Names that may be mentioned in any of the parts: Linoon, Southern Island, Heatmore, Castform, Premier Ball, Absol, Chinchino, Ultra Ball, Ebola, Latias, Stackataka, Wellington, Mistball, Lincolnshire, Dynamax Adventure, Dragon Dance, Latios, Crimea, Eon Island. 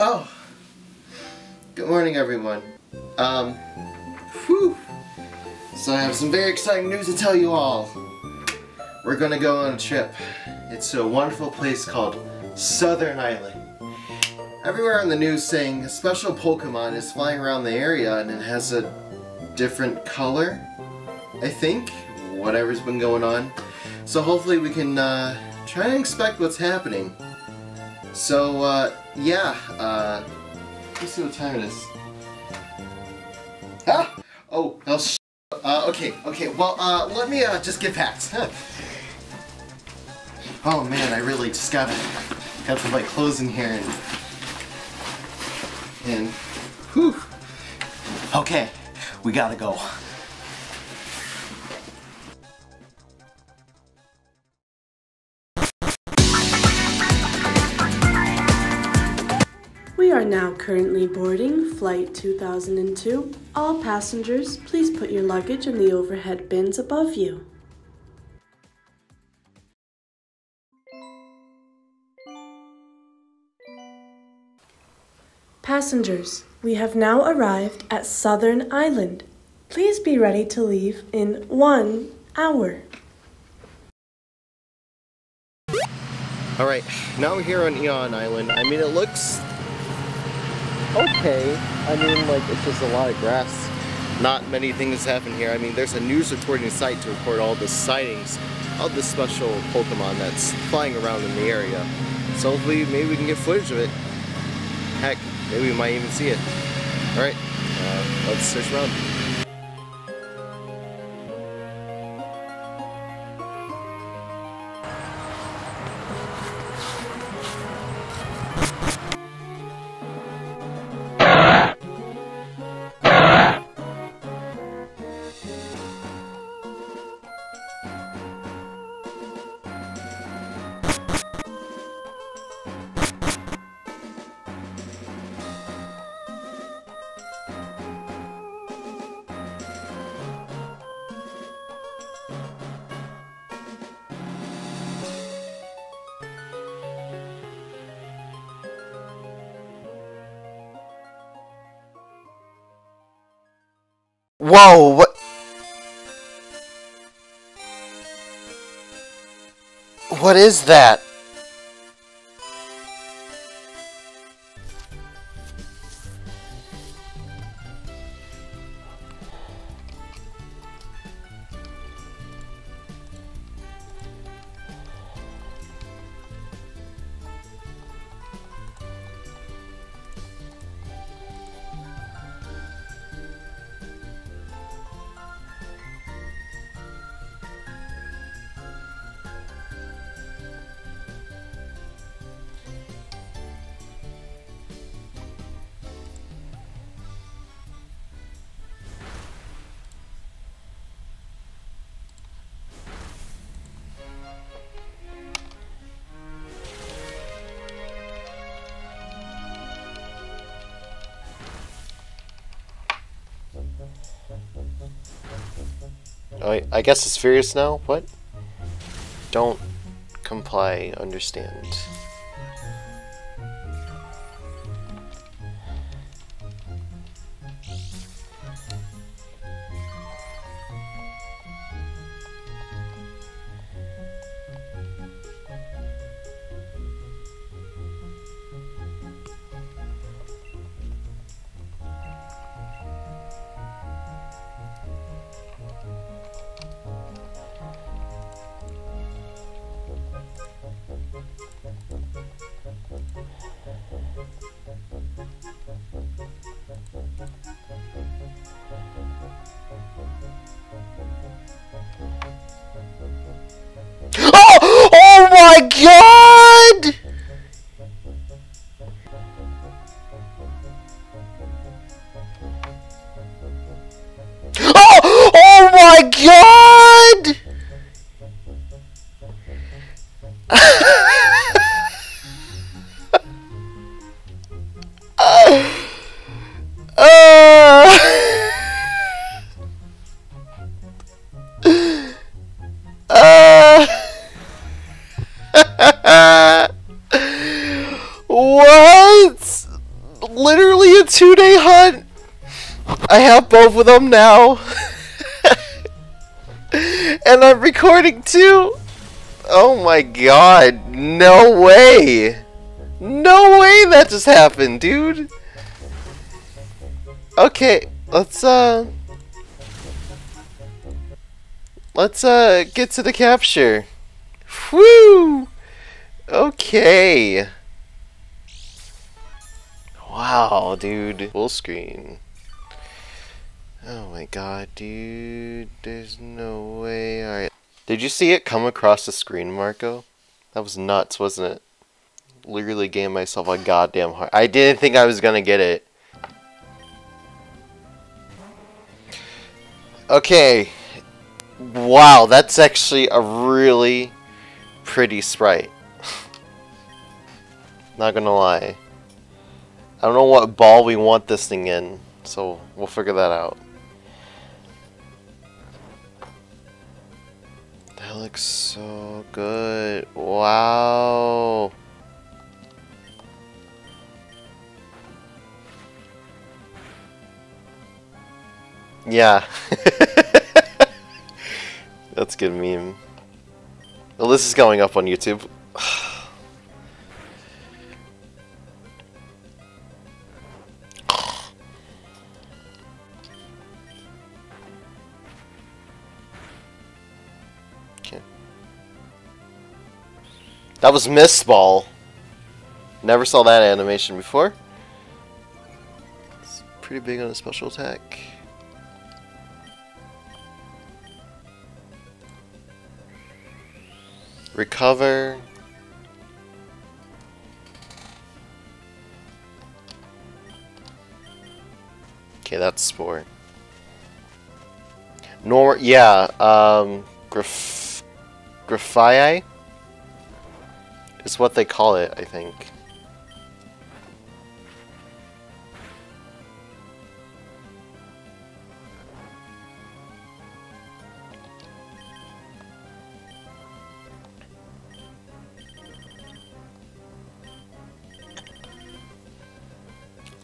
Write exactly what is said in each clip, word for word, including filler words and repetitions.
Oh, good morning everyone. Um, whew. So I have some very exciting news to tell you all. We're gonna go on a trip. It's to a wonderful place called Southern Island. Everywhere on the news saying a special Pokemon is flying around the area and it has a different color, I think, whatever's been going on. So hopefully we can uh, try and expect what's happening. So uh, yeah, uh, let's see what time it is. Ah! Oh, I'll sh uh, okay, okay, well, uh, let me uh, just get packed. Oh man, I really just got got to put my clothes in here and and whew. Okay, we gotta go. We are now currently boarding flight two thousand two. All passengers, please put your luggage in the overhead bins above you. Passengers, we have now arrived at Southern Island. Please be ready to leave in one hour. Alright, now we're here on Eon Island. I mean, it looks okay. I mean, like, it's just a lot of grass. Not many things happen here. I mean, there's a news recording site to record all the sightings of the special Pokemon that's flying around in the area. So hopefully, maybe we can get footage of it. Heck, maybe we might even see it. Alright, uh, let's search around. Whoa, what? What is that? I, I guess it's furious now? What? Don't comply, understand. God! Oh! Oh my God! uh, uh, uh. two-day hunt. I have both of them now. And I'm recording too. Oh my god. No way. No way that just happened, dude. Okay, let's uh Let's uh get to the capture. Whoo! Okay. Wow, dude. Full screen. Oh my god, dude. There's no way. Alright. Did you see it come across the screen, Marco? That was nuts, wasn't it? Literally gave myself a goddamn heart. I didn't think I was gonna get it. Okay. Wow, that's actually a really pretty sprite. Not gonna lie. I don't know what ball we want this thing in, so we'll figure that out. That looks so good. Wow. Yeah. That's a good meme. Well, this is going up on YouTube. Okay. That was Mistball. Never saw that animation before. It's pretty big on a special attack. Recover. Okay, that's sport. Nor yeah, um graph graphii is what they call it, I think.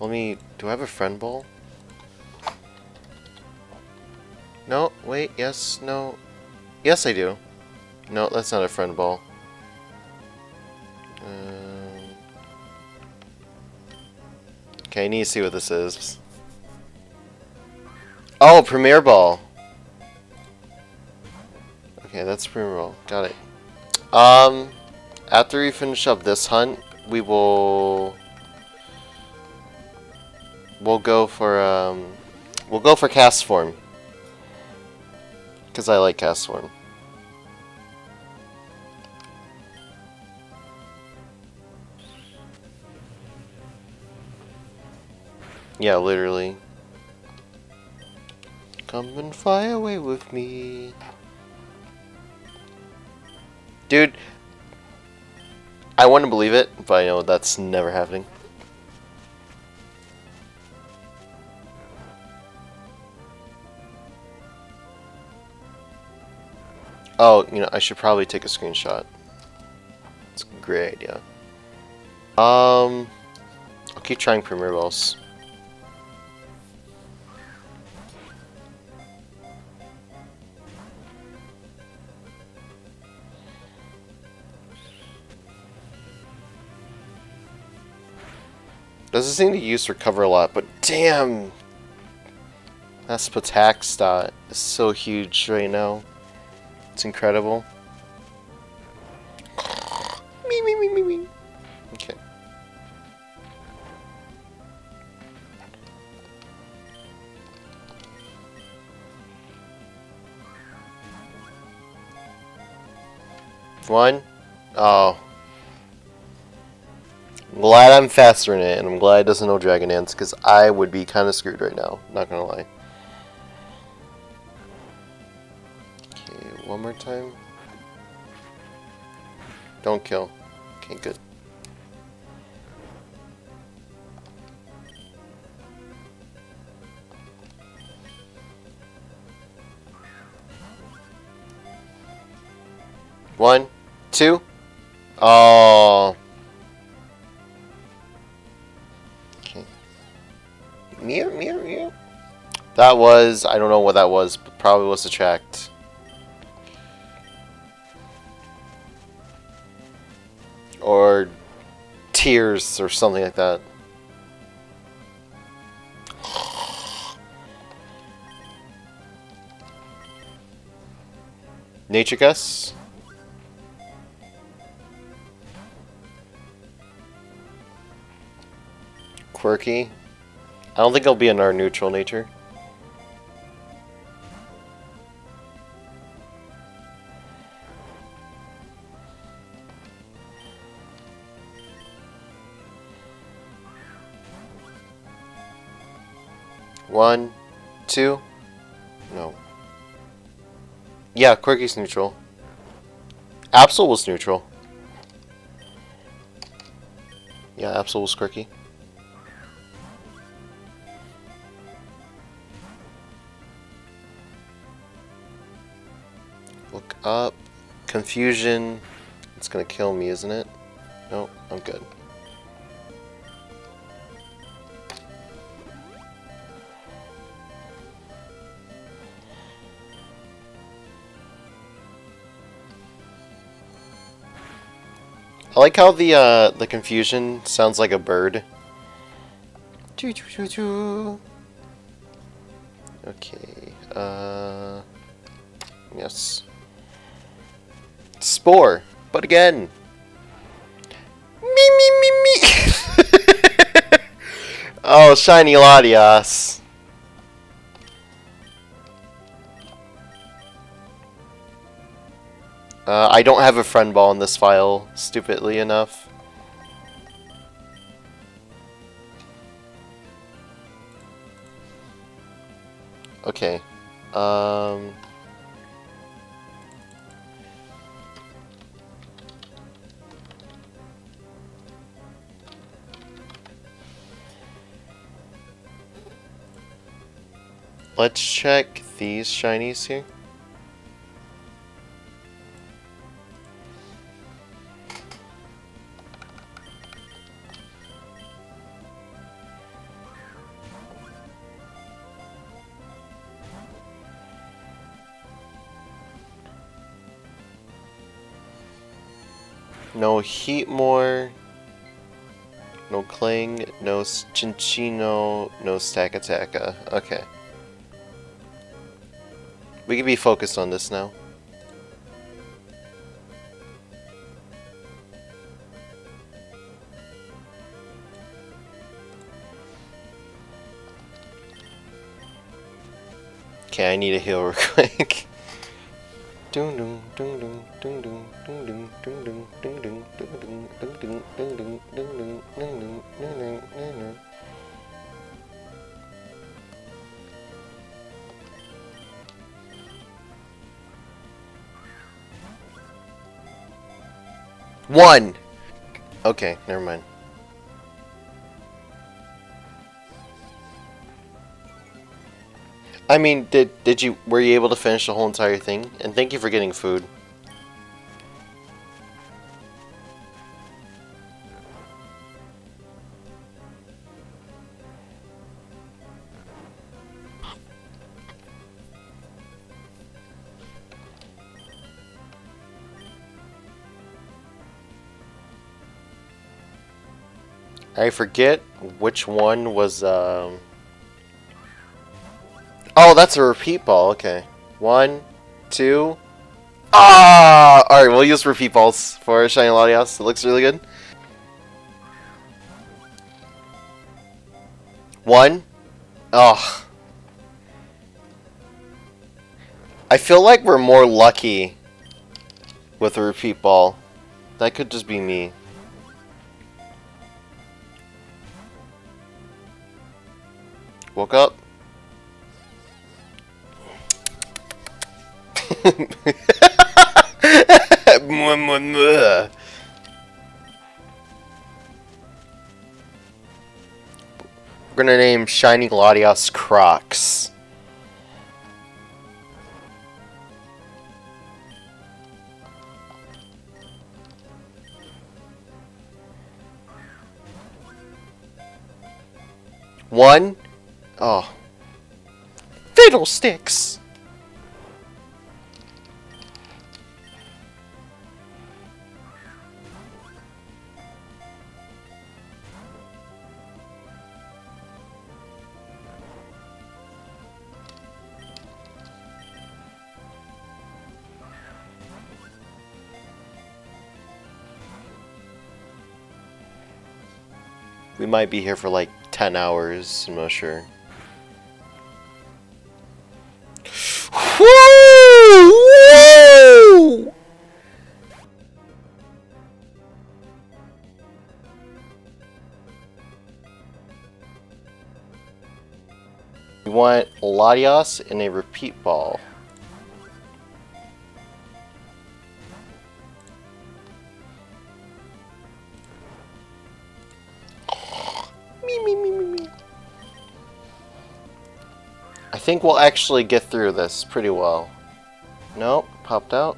Let me, do I have a friend ball? No, wait, yes, no. Yes, I do. No, that's not a friend ball. Um, okay, I need to see what this is. Oh, Premier Ball. Okay, that's Premier Ball. Got it. Um, after we finish up this hunt, we will... We'll go for um, we'll go for Castform because I like Castform. Yeah, literally. Come and fly away with me, dude. I want to believe it, but I know that's never happening. Oh, you know, I should probably take a screenshot. It's a great idea. Um, I'll keep trying Premier Balls. Doesn't seem to use recover a lot, but damn! That Spatak stat is so huge right now. It's incredible. Me, me, me, me, me. Okay. One. Oh. I'm glad I'm faster in it, and I'm glad it doesn't know Dragon Dance, because I would be kind of screwed right now. Not gonna lie. One more time. Don't kill. Okay, good. One, two. Oh. Okay. meow, meow, meow. That was, I don't know what that was, but probably was attract. Or tears or something like that. Nature Cuss. Quirky. I don't think it'll be in our neutral nature. One, two, no. Yeah, Quirky's neutral. Absol was neutral. Yeah, Absol was Quirky. Look up. Confusion. It's gonna kill me, isn't it? No, I'm good. I like how the uh, the confusion sounds like a bird. Choo choo choo choo. Okay. Uh, yes. Spore, but again. Me me me me. Oh, shiny Latias. Uh, I don't have a friend ball in this file, stupidly enough. Okay. Um... Let's check these shinies here. No Heatmore, no Cling, no Chinchino, no Stackataka. Okay. We can be focused on this now. Okay, I need a heal real quick. Dun dun dun dun dun dun dun dun dun dun dun dun dun dun dun dun dun dun. One. Okay, never mind. I mean, did did you were you able to finish the whole entire thing? And thank you for getting food. I forget which one was um oh, that's a repeat ball. Okay. One, two. Ah! Alright, we'll use repeat balls for Shiny Latias. It looks really good. One. Oh. I feel like we're more lucky with a repeat ball. That could just be me. Woke up. We're gonna name Shiny Latias Crocs. One, Oh. Fiddlesticks! We might be here for like ten hours, I'm not sure. Woo! Woo! We want Latios and a repeat ball. I think we'll actually get through this pretty well. Nope, popped out.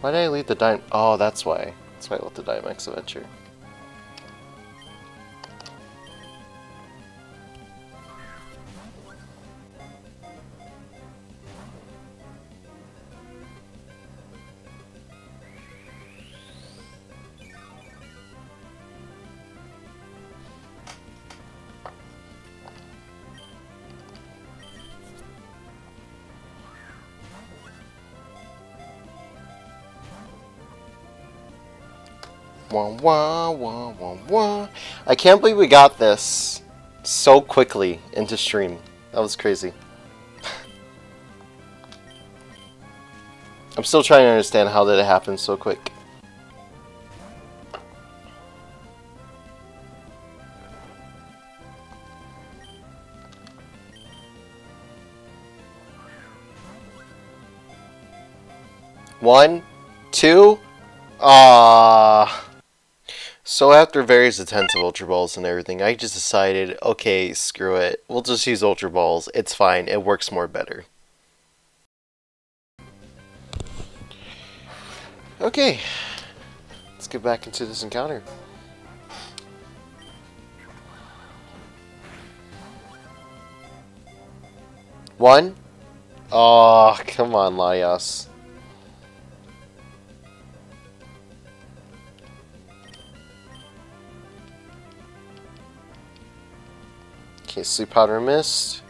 Why did I leave the Dynamax? Oh, that's why. That's why I left the Dynamax Adventure. Wah, wah, wah, wah, wah. I can't believe we got this so quickly into stream. That was crazy. I'm still trying to understand how did it happen so quick. One, two, ah. So after various attempts of Ultra Balls and everything, I just decided, okay, screw it. We'll just use Ultra Balls. It's fine. It works more better. Okay. Let's get back into this encounter. One. Oh, come on, Latias. Okay, Sleep Powder Mist.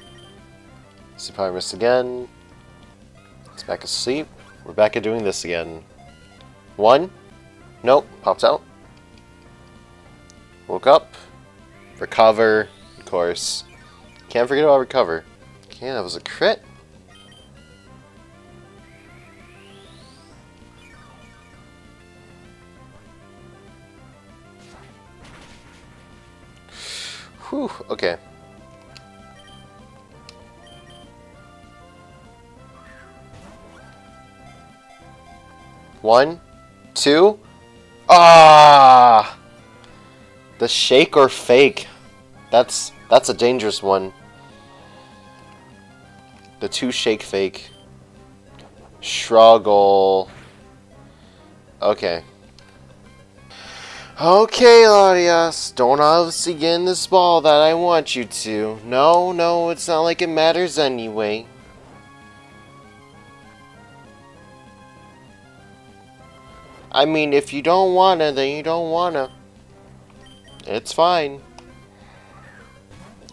Sleep Powder Mist again. It's back asleep. We're back at doing this again. One. Nope. Pops out. Woke up. Recover. Of course. Can't forget about recover. Okay, that was a crit. Whew, okay. One, two, ah! The shake or fake. That's that's a dangerous one. The two shake fake. Struggle. Okay. Okay, Latias. Don't obviously get in this ball that I want you to. No, no, it's not like it matters anyway. I mean, if you don't wanna, then you don't wanna. It's fine.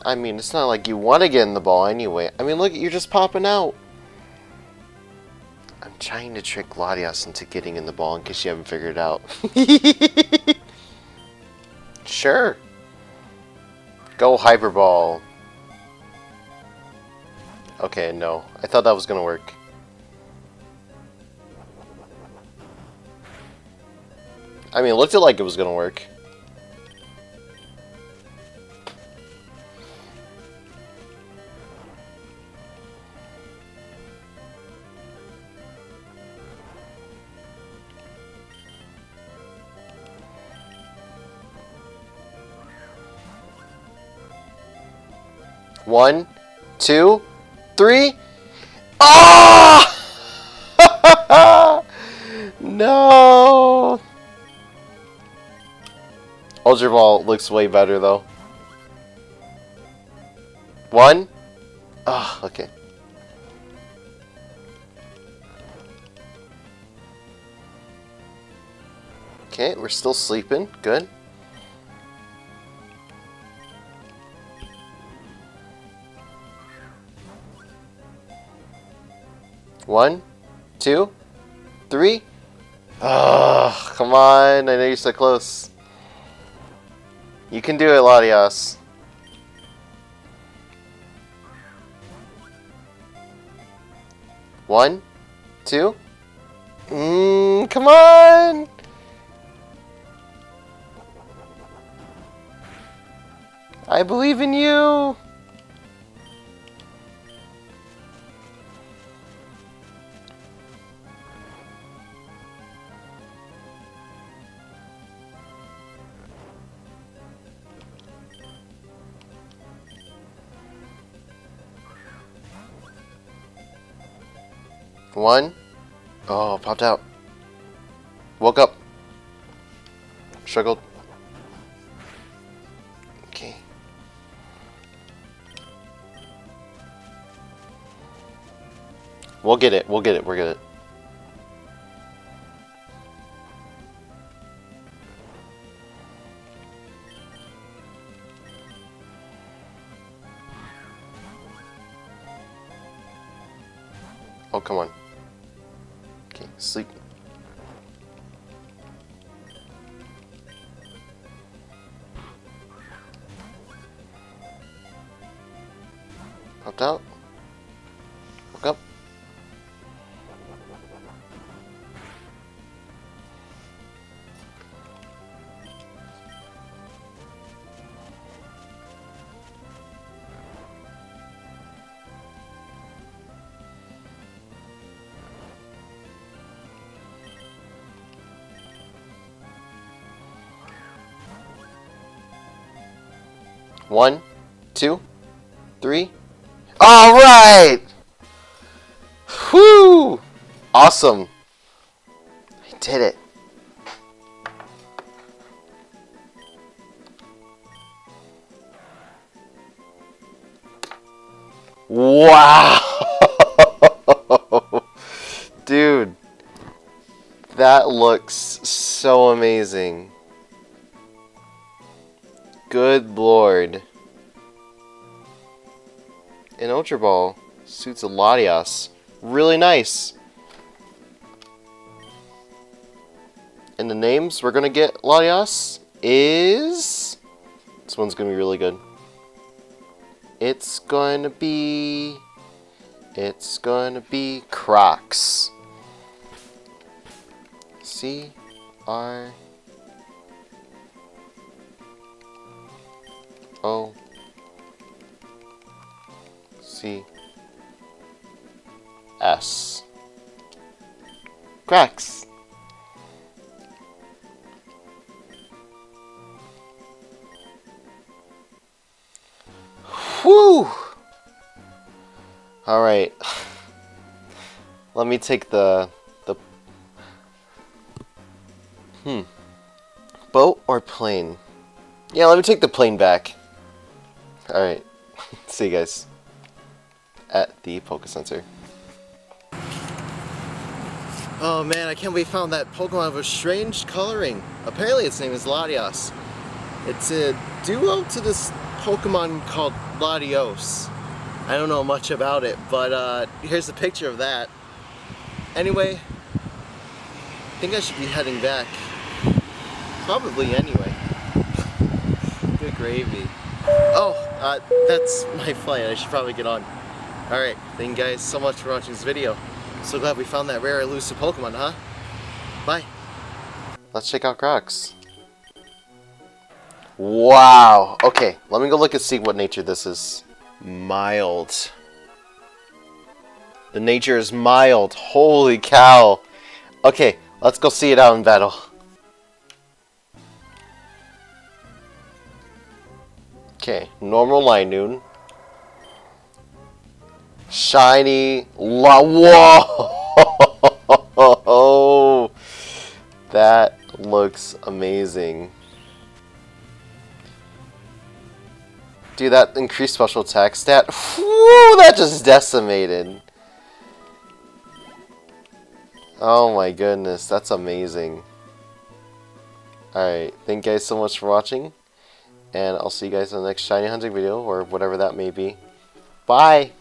I mean, it's not like you wanna get in the ball anyway. I mean, look, you're just popping out. I'm trying to trick Latias into getting in the ball in case you haven't figured it out. Sure. Go Hyper Ball. Okay, no. I thought that was gonna work. I mean, it looked like it was going to work. One, two, three. Ah! No! Ultra Ball looks way better, though. One. Ah, oh, okay. Okay, we're still sleeping. Good. One, two, three. Ah, oh, come on. I know you're so close. You can do it, Latias. One, two. Mm, come on. I believe in you. One. Oh, popped out. Woke up. Struggled. Okay. We'll get it. We'll get it. We're good. Oh, come on. Okay, sleep. Popped out. Woke up. One, two, three. All right. Whoo! Awesome. I did it. Wow. Dude. That looks so amazing. Good lord. An Ultra Ball suits a Latias. Really nice. And the names we're going to get Latias is... This one's going to be really good. It's going to be... It's going to be Crocs. C R... O C S Cracks. Whew. All right. Let me take the the hmm boat or plane. Yeah, let me take the plane back. Alright, see you guys at the Poke Center. Oh man, I can't believe we found that Pokemon of a strange coloring. Apparently its name is Latias. It's a duo to this Pokemon called Latios. I don't know much about it, but uh, here's a picture of that. Anyway, I think I should be heading back. Probably anyway. Good gravy. Oh, uh, that's my flight. I should probably get on. Alright, thank you guys so much for watching this video. So glad we found that rare elusive Pokemon, huh? Bye. Let's check out Crocs. Wow. Okay, let me go look and see what nature this is. Mild. The nature is mild. Holy cow. Okay, let's go see it out in battle. Okay, normal Linoon. Shiny La. Whoa! That looks amazing. Dude, that increased special attack stat. Whoo, that just decimated. Oh my goodness, that's amazing. Alright, thank you guys so much for watching. And I'll see you guys in the next Shiny Hunting video, or whatever that may be. Bye!